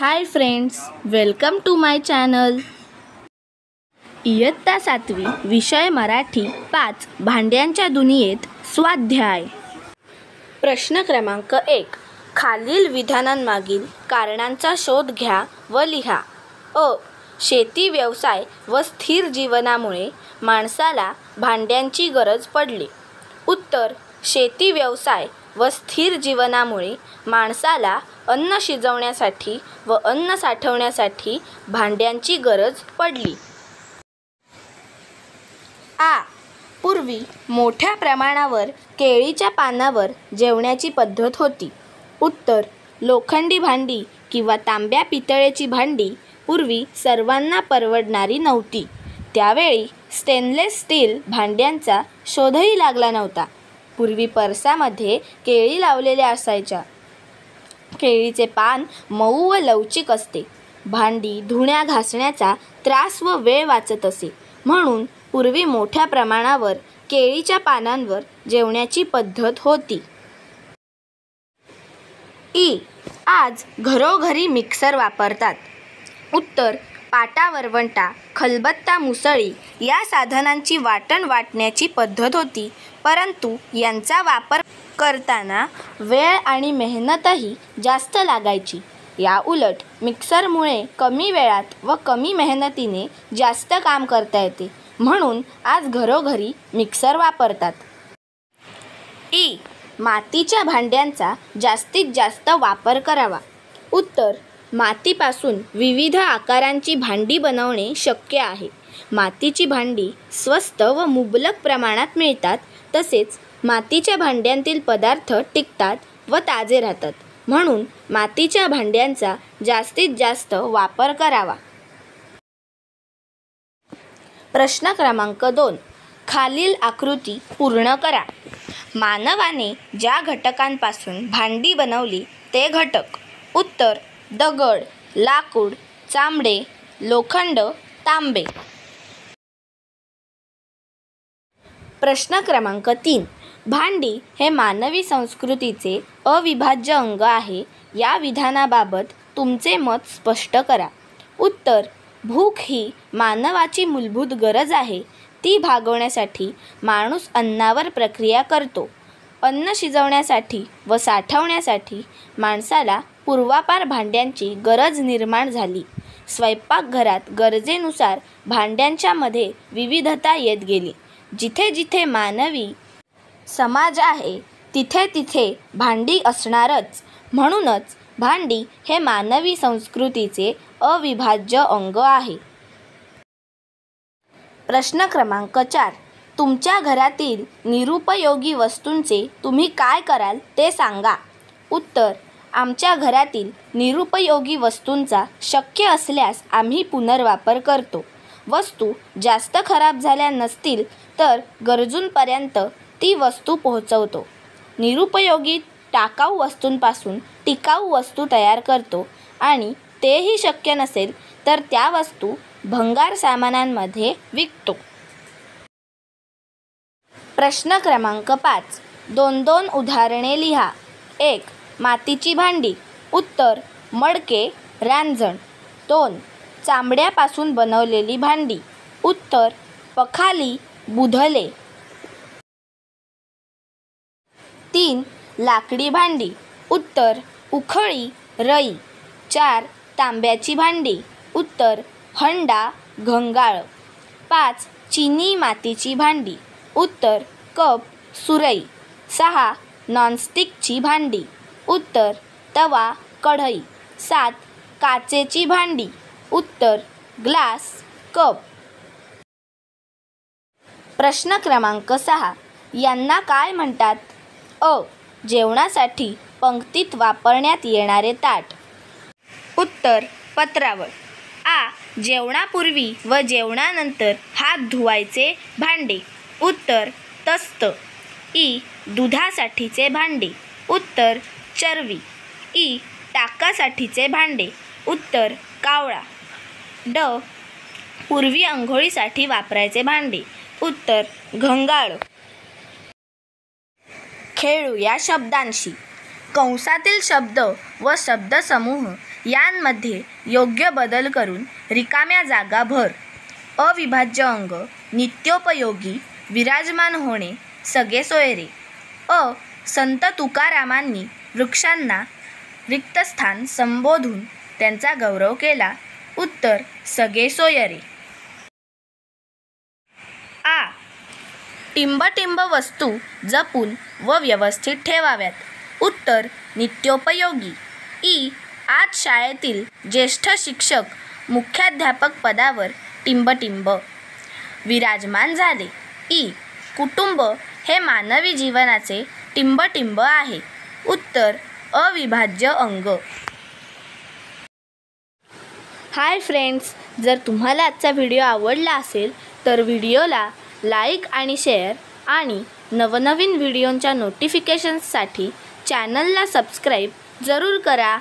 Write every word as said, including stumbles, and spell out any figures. Hi friends, welcome to my channel. इयत्ता सातवी, विषय मराठी पाच, भांड्यांच्या दुनियेत, स्वाध्याय। प्रश्न क्रमांक एक, खालील विधानांमागील कारणांचा शोध घ्या व लिहा। अ. शेती, व्यवसाय व स्थिर जीवनामुळे माणसाला भांड्यांची गरज पडली। उत्तर: शेती, व्यवसाय व स्थिर जीवनामुळे माणसाला अन्न शिजवण्यासाठी व अन्न साठवण्यासाठी भांड्यांची गरज पडली। आ. पूर्वी मोठ्या प्रमाणावर केळीच्या पानावर जेवण्याची पद्धत होती। उत्तर: लोखंडी भांडी किंवा तांब्या पितळेची भांडी पूर्वी सर्वांना परवडणारी नव्हती। त्यावेळी स्टेनलेस स्टील भांड्यांचा शोधही लागला नव्हता। पूर्वी परसामध्ये केळी लावलेल्या असायच्या। केळीचे पान मऊ व लवचिक असते। भांडी धुण्या घासण्याचा त्रास व वेळ वाचत असे, म्हणून पूर्वी मोठ्या प्रमाणावर केळीच्या पानांवर जेवण्याची पद्धत होती। ई. आज घरोघरी मिक्सर वापरतात। उत्तर: पाटा, वरवंटा, खलबत्ता, मुसळी या साधनांची वाटण वाटण्याची पद्धत होती, परंतु यांचा वापर करताना वेळ आणि मेहनतही जास्त लागायची। या उलट मिक्सरमुळे कमी वेळात व कमी मेहनतीने जास्त काम करता येते, म्हणून आज घरोघरी मिक्सर वापरतात। ई. मातीच्या भांड्यांचा जास्तीत जास्त वापर करावा। उत्तर: मातीपासून विविध आकारांची भांडी बनवणे शक्य आहे। मातीची भांडी स्वस्त व मुबलक प्रमाणात मिळतात, तसेच मातीच्या भांड्यांतील पदार्थ टिकतात व ताजे राहतात, म्हणून मातीच्या भांड्यांचा जास्तीत जास्त वापर करावा। प्रश्न क्रमांक दोन, खालील आकृती पूर्ण करा। मानवाने ज्या घटकांपासून भांडी बनवली ते घटक। उत्तर: दगड, लाकूड, चामडे, लोखंड, तांबे। प्रश्न क्रमांक तीन, भांडी हे मानवी संस्कृतीचे अविभाज्य अंग आहे, या विधानाबाबत तुमचे मत स्पष्ट करा। उत्तर: भूक ही मानवाची मूलभूत गरज आहे, ती भागवण्यासाठी माणूस अन्नावर प्रक्रिया करतो। अन्न शिजवण्यासाठी व साठवण्यासाठी माणसाला पूर्वापार भांड्यांची गरज निर्माण झाली। स्वयंपाकघरात गरजेनुसार भांड्यांच्या मध्ये विविधता येत गेली। जिथे जिथे मानवी समाज आहे तिथे तिथे भांडी असणारच, म्हणूनच भांडी हे मानवी संस्कृतीचे अविभाज्य अंग आहे। प्रश्न क्रमांक चार, तुमच्या घरातील निरुपयोगी वस्तूंचे तुम्ही काय कराल ते सांगा। उत्तर: आमच्या घरातील निरुपयोगी वस्तूंचा शक्य असल्यास आम्ही पुनर्वापर करतो। वस्तू जास्त खराब झाल्या नसतील तर गरजूंपर्यंत ती वस्तू पोहोचवतो। निरुपयोगी टाकाऊ वस्तूंपासून टिकाऊ वस्तू तयार करतो, आणि तेही शक्य नसेल तर त्या वस्तू भंगार सामानांमध्ये विकतो। प्रश्न क्रमांक पाच, दोन दोन उदाहरणे लिहा। एक. मातीची भांडी। उत्तर: मडके, रांजण। दोन. चांबड्यापासून बनवलेली भांडी। उत्तर: पखाली, बुधले। तीन. लाकडी भांडी। उत्तर: उखळी, रई। चार. तांब्याची भांडी। उत्तर: हंडा, घंगाळ। पाच. चिनी मातीची भांडी। उत्तर: कप, सुरई। सहा. नॉनस्टिकची भांडी। उत्तर: तवा, कढई। सात. काचेची भांडी। उत्तर: ग्लास, कप। प्रश्न क्रमांक सहा, यांना काय म्हणतात? अ. जेवणासाठी पंक्तीत वापरण्यात येणारे ताट। उत्तर: पत्रावळ। आ. जेवणापूर्वी व जेवणानंतर हात धुवायचे भांडे। उत्तर: तस्त। ई. दुधासाठीचे भांडे। उत्तर: चरवी। ई. ताकासाठीचे भांडे। उत्तर: कावळा। ड. पूर्वी अंघोळीसाठी वापरायचे भांडे। उत्तर: घंगाळ। खेळू या शब्दांशी कंसातील शब्द व शब्दसमूह यांमध्ये योग्य बदल करून रिकाम्या जागा भर. अविभाज्य अंग नित्योपयोगी विराजमान होणे सगळे सोयरे. अ संत तुकारामांनी वृक्षांना रिक्तस्थान संबोधून त्यांचा गौरव केला. उत्तर सगळे सोयरे. आ टिंबटिंब वस्तू जपून व व्यवस्थित ठेवाव्यात. उत्तर नित्योपयोगी. ई आज शाळेतील ज्येष्ठ शिक्षक मुख्याध्यापक पदावर टिंबटिंब विराजमान झाले. ई कुटुंब हे मानवी जीवनाचे टिंबटिंब आहे. उत्तर अविभाज्य अंग. हाय फ्रेंड्स, जर तुम्हाला आजचा व्हिडिओ आवडला असेल तर व्हिडिओला लाईक आणि शेअर आणि नवनवीन व्हिडिओंच्या नोटिफिकेशन्ससाठी चॅनलला सबस्क्राईब जरूर करा.